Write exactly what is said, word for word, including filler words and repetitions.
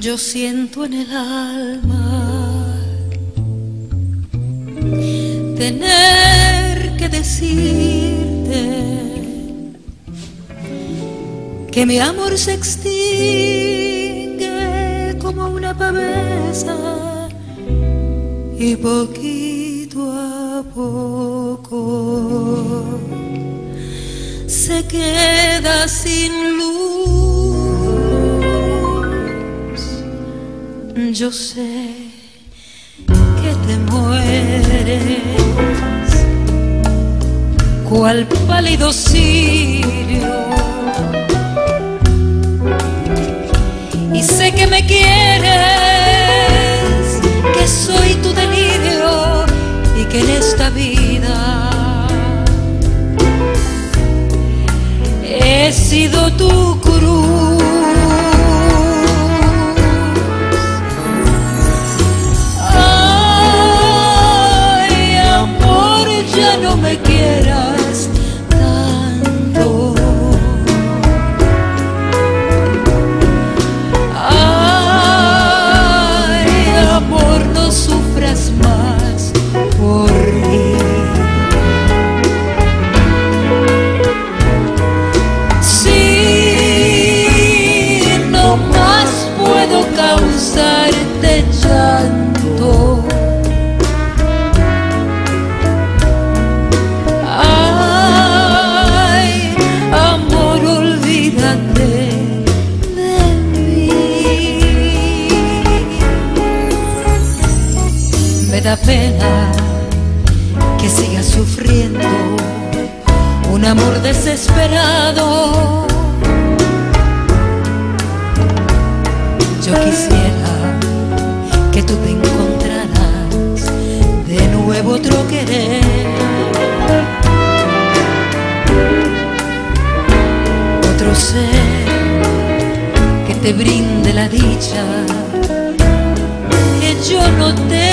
yo siento en el alma tener que decirte que mi amor se extingue como una pavesa y poquito a poco se queda sin luz. Yo sé que te mueres, cual pálido cirio, y sé que me quieres, que soy tu delirio y que en esta vida he sido tu cruz. Ay, amor, ya no me quieras tanto. Ay, amor, no sufras más por mí. Causarte llanto. Ay, amor, olvídate de mí. Me da pena que sigas sufriendo un amor desesperado. Yo quisiera que tú te encontraras de nuevo otro querer, otro ser que te brinde la dicha que yo no te